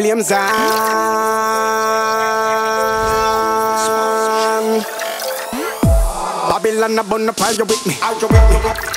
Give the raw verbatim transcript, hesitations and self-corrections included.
William Zang. Babylon, I'm on the fire with me.